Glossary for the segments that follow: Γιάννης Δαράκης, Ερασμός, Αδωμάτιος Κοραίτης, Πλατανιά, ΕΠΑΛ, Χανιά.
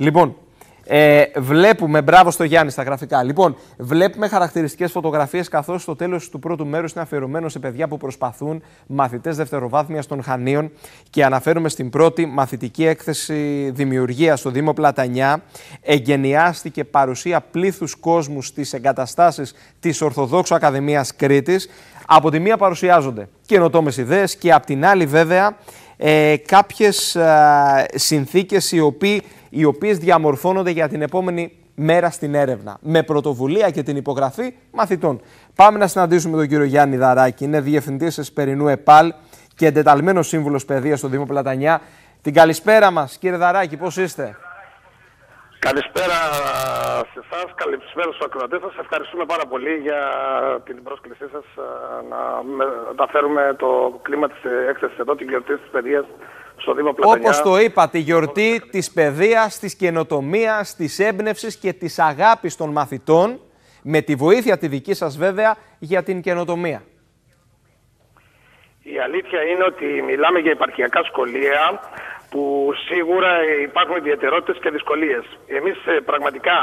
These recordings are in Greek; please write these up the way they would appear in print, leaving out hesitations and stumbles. Λοιπόν, βλέπουμε, μπράβο στο Γιάννη στα γραφικά. Λοιπόν, βλέπουμε χαρακτηριστικές φωτογραφίες, καθώς στο τέλος του πρώτου μέρους είναι αφιερωμένο σε παιδιά που προσπαθούν, μαθητές δευτεροβάθμιας των Χανίων. Και αναφέρομαι στην πρώτη μαθητική έκθεση δημιουργία στο Δήμο Πλατανιά. Εγγενιάστηκε παρουσία πλήθους κόσμου στις εγκαταστάσεις της Ορθοδόξου Ακαδημίας Κρήτης. Από τη μία παρουσιάζονται καινοτόμες ιδέες και από την άλλη βέβαια κάποιες συνθήκες οι οποίες διαμορφώνονται για την επόμενη μέρα στην έρευνα, με πρωτοβουλία και την υπογραφή μαθητών. Πάμε να συναντήσουμε τον κύριο Γιάννη Δαράκη, είναι διευθυντής εσπερινού ΕΠΑΛ και εντεταλμένος σύμβουλος παιδείας στο Δήμο Πλατανιά. Την καλησπέρα μας, κύριε Δαράκη, πώς είστε? Καλησπέρα σε εσάς, καλησπέρα στους ακροατές σας. Ευχαριστούμε πάρα πολύ για την πρόσκλησή σας να μεταφέρουμε το κλίμα της έκθεσης εδώ, την γιορτή της παιδείας στο Δήμο Πλατανιά. Όπως το είπα, τη γιορτή της παιδείας, της καινοτομίας, της έμπνευσης και της αγάπης των μαθητών, με τη βοήθεια τη δική σας βέβαια για την καινοτομία. Η αλήθεια είναι ότι μιλάμε για επαρχιακά σχολεία, που σίγουρα υπάρχουν ιδιαιτερότητες και δυσκολίες. Εμείς πραγματικά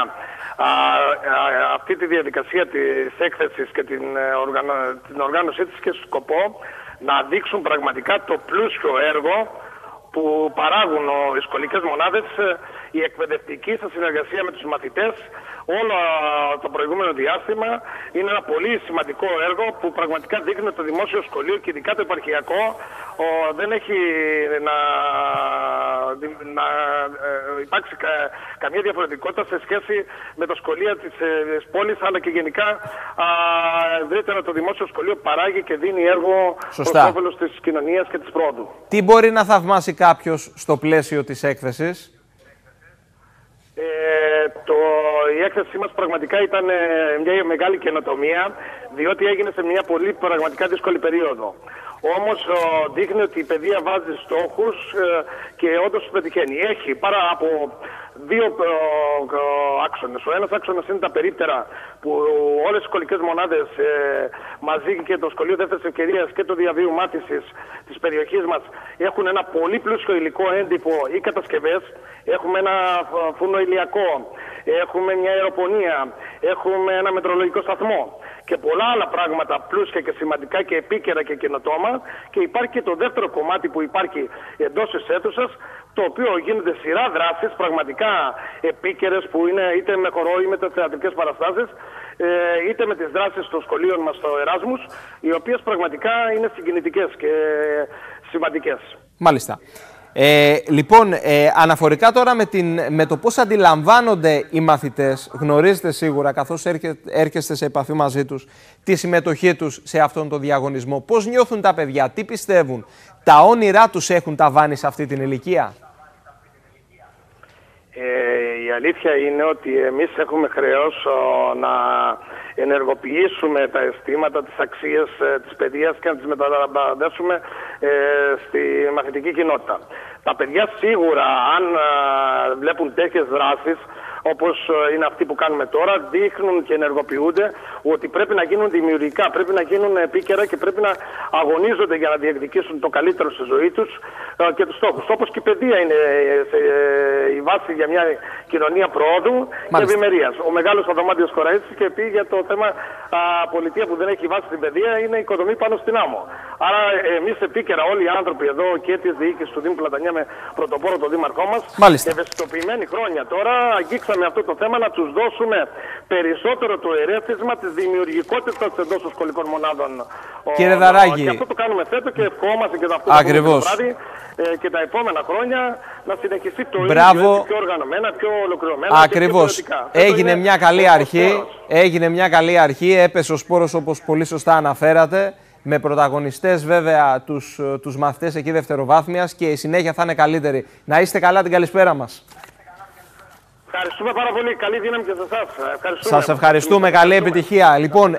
αυτή τη διαδικασία της έκθεσης και την οργάνωσή της και σκοπό να δείξουν πραγματικά το πλούσιο έργο που παράγουν οι σχολικές μονάδες, η εκπαιδευτική σε συνεργασία με τους μαθητές όλο το προηγούμενο διάστημα. Είναι ένα πολύ σημαντικό έργο που πραγματικά δείχνει το δημόσιο σχολείο και ειδικά το επαρχιακό δεν έχει να υπάρξει καμία διαφορετικότητα σε σχέση με τα σχολεία της πόλης, αλλά και γενικά ευρύτερα το δημόσιο σχολείο παράγει και δίνει έργο προς όφελος της κοινωνίας και της πρόοδου. Τι μπορεί να θαυμάσει κάποιος στο πλαίσιο της έκθεσης? Η έκθεσή μας πραγματικά ήταν μια μεγάλη καινοτομία, διότι έγινε σε μια πολύ πραγματικά δύσκολη περίοδο. Όμως δείχνει ότι η παιδεία βάζει στόχους και όντως πετυχαίνει. Έχει πάρα από δύο άξονες. Ο ένας άξονας είναι τα περίπτερα, που όλες οι σχολικές μονάδες μαζί και το Σχολείο Δεύτερης Ευκαιρίας και το Διαβίου Μάθησης της περιοχής μας έχουν ένα πολύ πλούσιο υλικό έντυπο ή κατασκευές. Έχουμε ένα φούρνο ηλιακό, έχουμε μια αεροπονία, έχουμε ένα μετρολογικό σταθμό και πολλά άλλα πράγματα πλούσια και σημαντικά και επίκαιρα και καινοτόμα. Και υπάρχει και το δεύτερο κομμάτι που υπάρχει εντός της αίθουσας, το οποίο γίνεται σειρά δράσεις πραγματικά επίκαιρες που είναι είτε με χορό ή με θεατρικές παραστάσεις, είτε με τις δράσεις των σχολείων μας στο Ερασμός, οι οποίες πραγματικά είναι συγκινητικές και σημαντικές. Μάλιστα. Λοιπόν, αναφορικά τώρα με το πώς αντιλαμβάνονται οι μαθητές, γνωρίζετε σίγουρα καθώς έρχεστε σε επαφή μαζί τους, τη συμμετοχή τους σε αυτόν τον διαγωνισμό. Πώς νιώθουν τα παιδιά, τι πιστεύουν, τα όνειρά τους έχουν ταβάνει σε αυτή την ηλικία? Η αλήθεια είναι ότι εμείς έχουμε χρέος να ενεργοποιήσουμε τα αισθήματα, τις αξίες της παιδείας και να τις μεταλαμπαδεύσουμε στη μαθητική κοινότητα. Τα παιδιά σίγουρα αν βλέπουν τέτοιες δράσεις όπως είναι αυτή που κάνουμε τώρα, δείχνουν και ενεργοποιούνται ότι πρέπει να γίνουν δημιουργικά, πρέπει να γίνουν επίκαιρα και πρέπει να αγωνίζονται για να διεκδικήσουν το καλύτερο στη ζωή τους και τους στόχους. Όπως και η παιδεία είναι η βάση για μια κοινωνία προόδου και ευημερίας. Ο μεγάλος Αδωμάτιος Κοραίτη είχε πει για το θέμα πολιτεία που δεν έχει βάση στην παιδεία είναι η οικοδομή πάνω στην άμμο. Άρα εμείς επίκαιρα όλοι οι άνθρωποι εδώ και τη διοίκηση του Δήμου Πλατανιά με πρωτοπόρο τον δήμαρχό μας, ευαισθητοποιημένοι χρόνια τώρα, με αυτό το θέμα να τους δώσουμε περισσότερο το ερέθισμα της δημιουργικότητας εντός των σχολικών μονάδων. Κύριε Δαράκη. Και αυτό το κάνουμε φέτος και ευχόμαστε και αυτό το βράδυ και τα επόμενα χρόνια να συνεχιστεί το ίδιο, πιο οργανωμένα, πιο ολοκληρωμένα. Ακριβώς. Έγινε μια καλή αρχή. Έγινε μια καλή αρχή. Έπεσε ο σπόρος όπως πολύ σωστά αναφέρατε. Με πρωταγωνιστές βέβαια τους μαθητές εκεί δευτεροβάθμιας και η συνέχεια θα είναι καλύτερη. Να είστε καλά, την καλησπέρα μας. Ευχαριστούμε πάρα πολύ. Καλή δύναμη και σε εσάς. Σας ευχαριστούμε. Καλή επιτυχία. Λοιπόν,